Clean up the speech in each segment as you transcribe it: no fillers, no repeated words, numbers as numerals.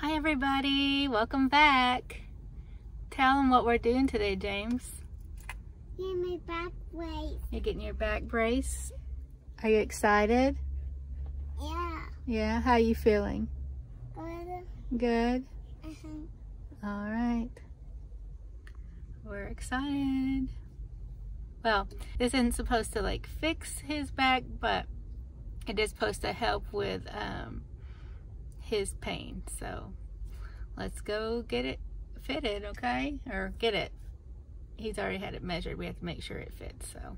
Hi everybody, welcome back. Tell them what we're doing today, James. Getting my back brace. You're getting your back brace. Are you excited? Yeah. Yeah, how are you feeling? Good. Good? Uh-huh. All right. We're excited. Well, this isn't supposed to like fix his back, but it is supposed to help with his pain. So let's go get it fitted, okay? Or get it. He's already had it measured. We have to make sure it fits, so.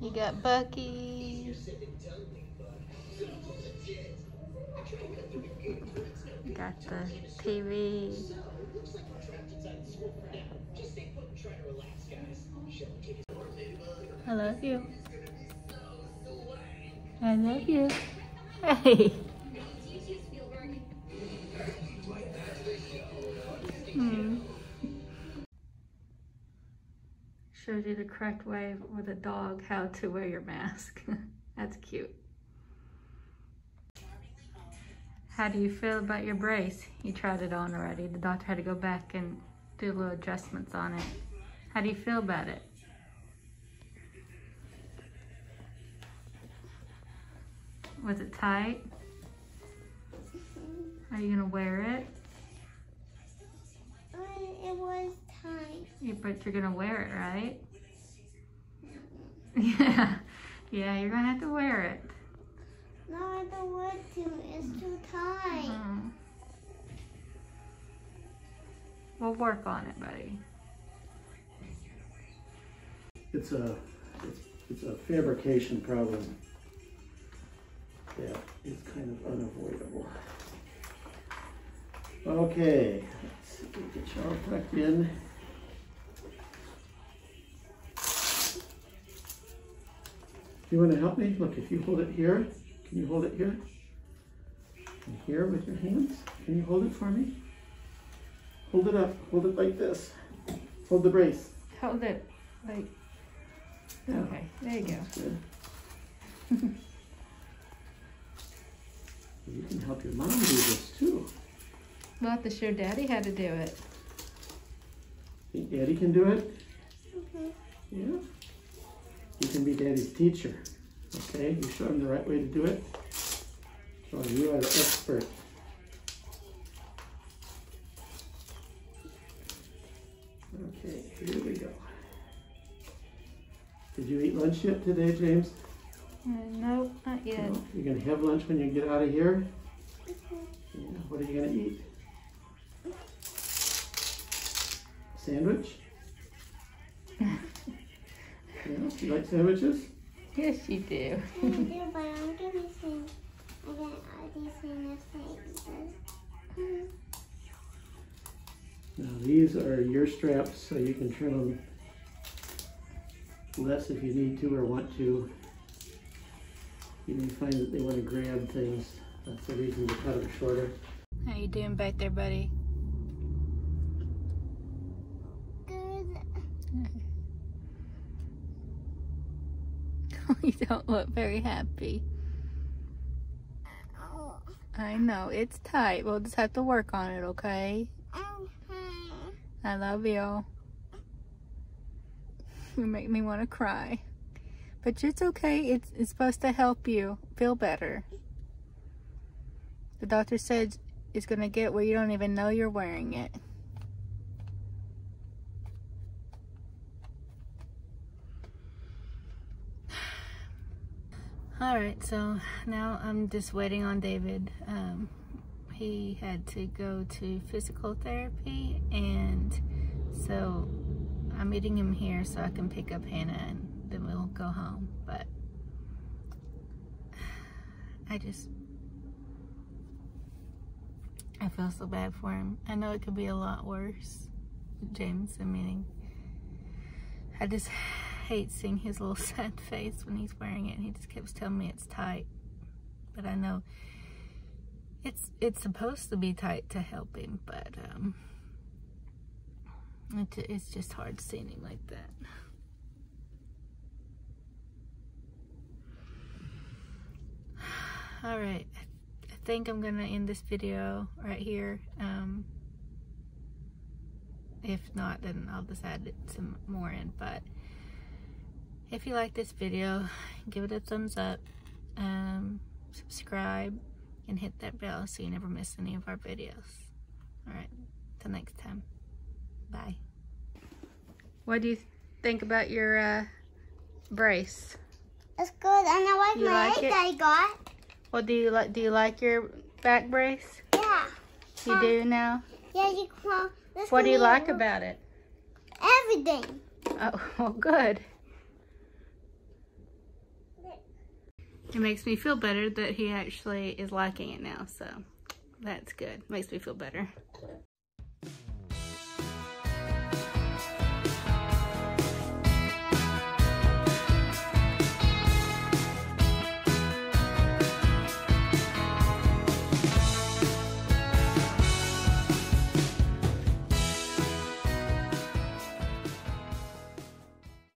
You got Bucky. You got the TV. I love you. I love you. Hey. Shows you the correct way with a dog how to wear your mask. That's cute. How do you feel about your brace? You tried it on already. The doctor had to go back and do little adjustments on it. How do you feel about it? Was it tight? Are you gonna wear it? It was tight. Yeah, but you're gonna wear it, right? Yeah. Yeah, you're gonna have to wear it. No, I don't want to. It's too tight. Mm-hmm. We'll work on it, buddy. It's a fabrication problem that is kind of unavoidable. Okay, let's see, get y'all tucked in. You want to help me? Look, if you hold it here, can you hold it here? And here with your hands? Can you hold it for me? Hold it up. Hold it like this. Hold the brace. Hold it like... Yeah. Okay, there you That's go. Good. You can help your mom do this too. We'll have to show Daddy how to do it. Think Daddy can do it? Okay. Yeah? You can be Daddy's teacher. Okay? You show him the right way to do it. Oh, you are the expert. Okay, here we go. Did you eat lunch yet today, James? No, not yet. No? You're going to have lunch when you get out of here? Okay. Yeah. What are you going to eat? Sandwich? Yeah. You like sandwiches? Yes, you do. I do, but I'm going to sing. I got all these sandwiches. Now, these are your straps, so you can trim them less if you need to or want to. You may find that they want to grab things. That's the reason to cut them shorter. How you doing back there, buddy? Good. You don't look very happy. Oh. I know, it's tight. We'll just have to work on it, okay? I love you. You make me want to cry. But it's okay. It's supposed to help you feel better. The doctor said it's going to get where you don't even know you're wearing it. Alright, so now I'm just waiting on David. He had to go to physical therapy, and so I'm meeting him here so I can pick up Hannah and then we'll go home. But I feel so bad for him. I know it could be a lot worse, James, I just hate seeing his little sad face when he's wearing it, and he just keeps telling me it's tight. But I know It's supposed to be tight to help him, but it's just hard seeing him like that. All right, I think I'm gonna end this video right here. If not, then I'll decide some more in. But if you like this video, give it a thumbs up, subscribe, and hit that bell so you never miss any of our videos. All right, till next time. Bye. What do you think about your brace? It's good. And I like my leg that I got. Well, do you like your back brace? Yeah. You do now? Yeah, you can. What do you like about it? Everything. Oh, well, good. It makes me feel better that he actually is liking it now, so that's good. Makes me feel better.